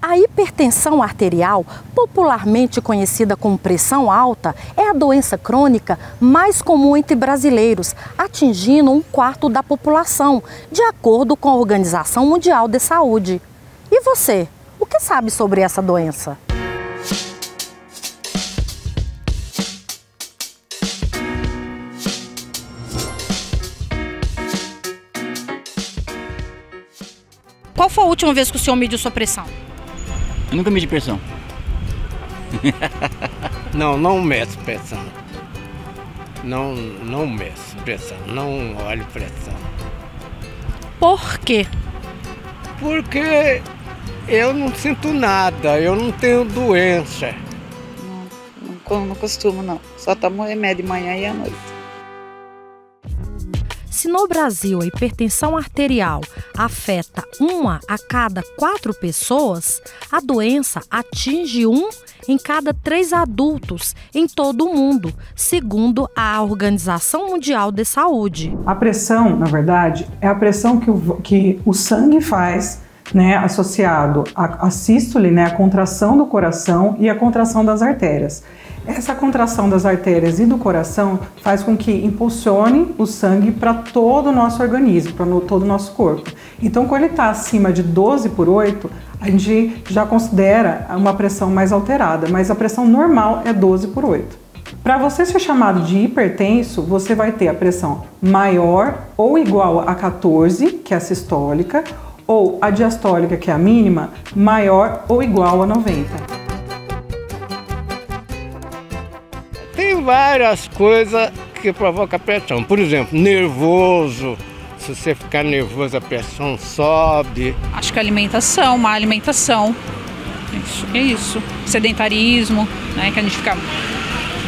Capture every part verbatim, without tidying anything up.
A hipertensão arterial, popularmente conhecida como pressão alta, é a doença crônica mais comum entre brasileiros, atingindo um quarto da população, de acordo com a Organização Mundial de Saúde. E você, o que sabe sobre essa doença? Qual foi a última vez que o senhor mediu sua pressão? Eu nunca medi pressão. Não, não meço pressão. Não, não meço pressão, não olho pressão. Por quê? Porque eu não sinto nada, eu não tenho doença. Não, não, não costumo não, só tomo remédio de manhã e à noite. Se no Brasil a hipertensão arterial afeta uma a cada quatro pessoas, a doença atinge um em cada três adultos em todo o mundo, segundo a Organização Mundial de Saúde. A pressão, na verdade, é a pressão que o, que o sangue faz, né, associado à sístole, né, a contração do coração e a contração das artérias. Essa contração das artérias e do coração faz com que impulsione o sangue para todo o nosso organismo, para no, todo o nosso corpo. Então, quando ele está acima de doze por oito, a gente já considera uma pressão mais alterada, mas a pressão normal é doze por oito. Para você ser chamado de hipertenso, você vai ter a pressão maior ou igual a quatorze, que é a sistólica, ou a diastólica, que é a mínima, maior ou igual a noventa. Tem várias coisas que provocam pressão. Por exemplo, nervoso. Se você ficar nervoso, a pressão sobe. Acho que a alimentação, má alimentação. Isso, é isso. Sedentarismo, né? Que a gente fica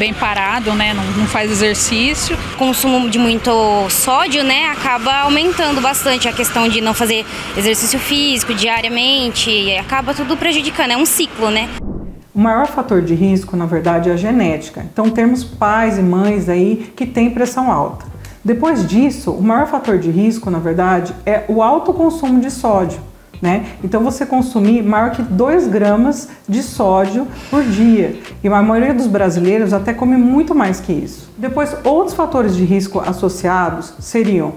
bem parado, né? Não, não faz exercício. O consumo de muito sódio, né? Acaba aumentando bastante a questão de não fazer exercício físico diariamente. E acaba tudo prejudicando. É um ciclo, né? O maior fator de risco, na verdade, é a genética. Então, temos pais e mães aí que têm pressão alta. Depois disso, o maior fator de risco, na verdade, é o alto consumo de sódio, né? Então, você consumir maior que dois gramas de sódio por dia. E a maioria dos brasileiros até come muito mais que isso. Depois, outros fatores de risco associados seriam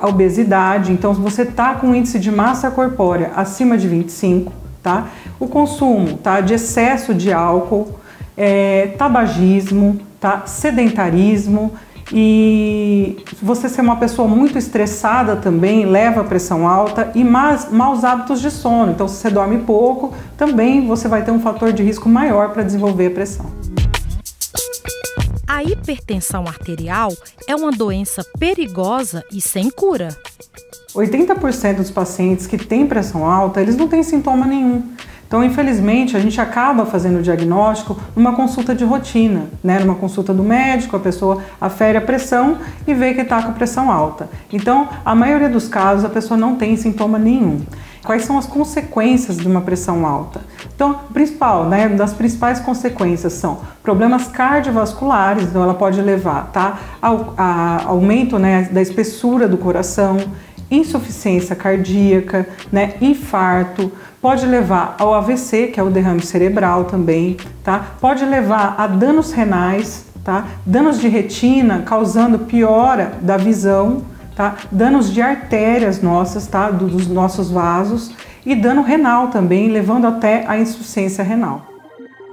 a obesidade. Então, se você está com um índice de massa corpórea acima de vinte e cinco, tá? O consumo, tá? De excesso de álcool, é, tabagismo, tá? Sedentarismo, e você ser uma pessoa muito estressada também leva a pressão alta, e mais, maus hábitos de sono. Então, se você dorme pouco, também você vai ter um fator de risco maior para desenvolver a pressão. A hipertensão arterial é uma doença perigosa e sem cura. oitenta por cento dos pacientes que têm pressão alta, eles não têm sintoma nenhum. Então, infelizmente, a gente acaba fazendo o diagnóstico numa consulta de rotina, né? Numa consulta do médico, a pessoa afere a pressão e vê que está com pressão alta. Então, a maioria dos casos, a pessoa não tem sintoma nenhum. Quais são as consequências de uma pressão alta? Então, principal, né, das principais consequências são problemas cardiovasculares. Então, ela pode levar, tá, ao a aumento, né, da espessura do coração, insuficiência cardíaca, né, infarto, pode levar ao A V C, que é o derrame cerebral também, tá? Pode levar a danos renais, tá? Danos de retina, causando piora da visão, tá? Danos de artérias nossas, tá? Dos nossos vasos, e dano renal também, levando até a insuficiência renal.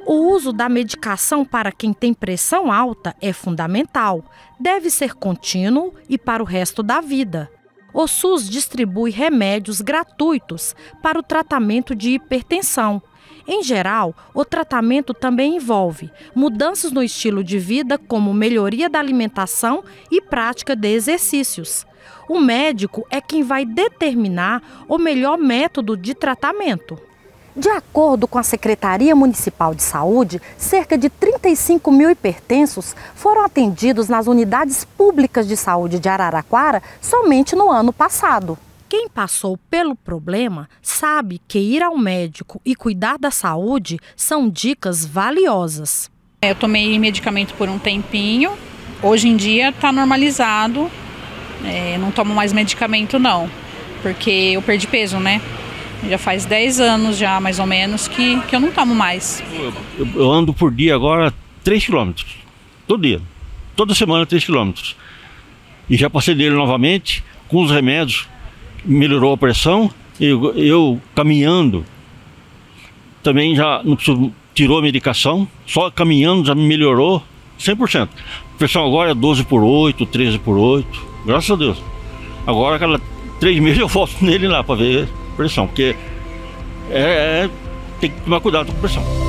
O uso da medicação para quem tem pressão alta é fundamental. Deve ser contínuo e para o resto da vida. O SUS distribui remédios gratuitos para o tratamento de hipertensão. Em geral, o tratamento também envolve mudanças no estilo de vida, como melhoria da alimentação e prática de exercícios. O médico é quem vai determinar o melhor método de tratamento. De acordo com a Secretaria Municipal de Saúde, cerca de trinta e cinco mil hipertensos foram atendidos nas unidades públicas de saúde de Araraquara somente no ano passado. Quem passou pelo problema sabe que ir ao médico e cuidar da saúde são dicas valiosas. Eu tomei medicamento por um tempinho, hoje em dia está normalizado, é, não tomo mais medicamento não, porque eu perdi peso, né? Já faz dez anos já, mais ou menos, que, que eu não tomo mais. Eu, eu ando por dia agora três quilômetros, todo dia. Toda semana três quilômetros. E já passei dele novamente, com os remédios, melhorou a pressão. Eu, eu caminhando, também já não preciso, tirou a medicação, só caminhando já melhorou cem por cento. A pressão agora é doze por oito, treze por oito, graças a Deus. Agora, a cada três meses eu volto nele lá para ver pressão, porque é, é, tem que tomar cuidado com a pressão.